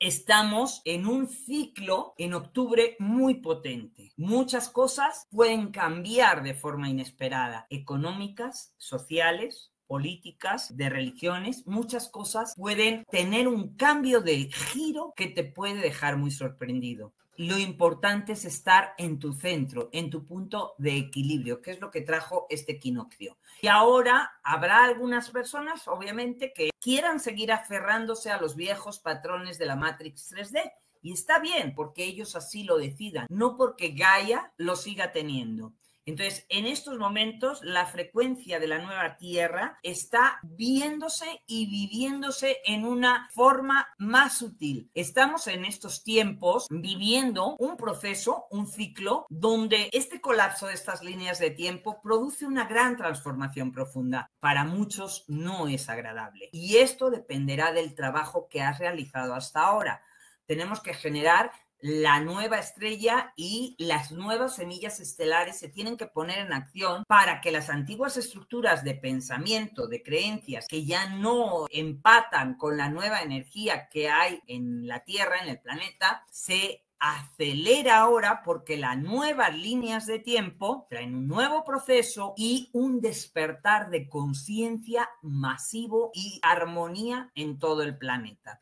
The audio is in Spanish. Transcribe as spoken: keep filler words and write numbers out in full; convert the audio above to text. Estamos en un ciclo en octubre muy potente. Muchas cosas pueden cambiar de forma inesperada, económicas, sociales, políticas, de religiones, muchas cosas pueden tener un cambio de giro que te puede dejar muy sorprendido. Lo importante es estar en tu centro, en tu punto de equilibrio, que es lo que trajo este equinoccio. Y ahora habrá algunas personas, obviamente, que quieran seguir aferrándose a los viejos patrones de la Matrix tres D. Y está bien, porque ellos así lo decidan, no porque Gaia lo siga teniendo. Entonces, en estos momentos, la frecuencia de la nueva Tierra está viéndose y viviéndose en una forma más sutil. Estamos en estos tiempos viviendo un proceso, un ciclo, donde este colapso de estas líneas de tiempo produce una gran transformación profunda. Para muchos no es agradable. Y esto dependerá del trabajo que has realizado hasta ahora. Tenemos que generar la nueva estrella y las nuevas semillas estelares se tienen que poner en acción para que las antiguas estructuras de pensamiento, de creencias, que ya no empatan con la nueva energía que hay en la Tierra, en el planeta, se acelera ahora porque las nuevas líneas de tiempo traen un nuevo proceso y un despertar de conciencia masivo y armonía en todo el planeta.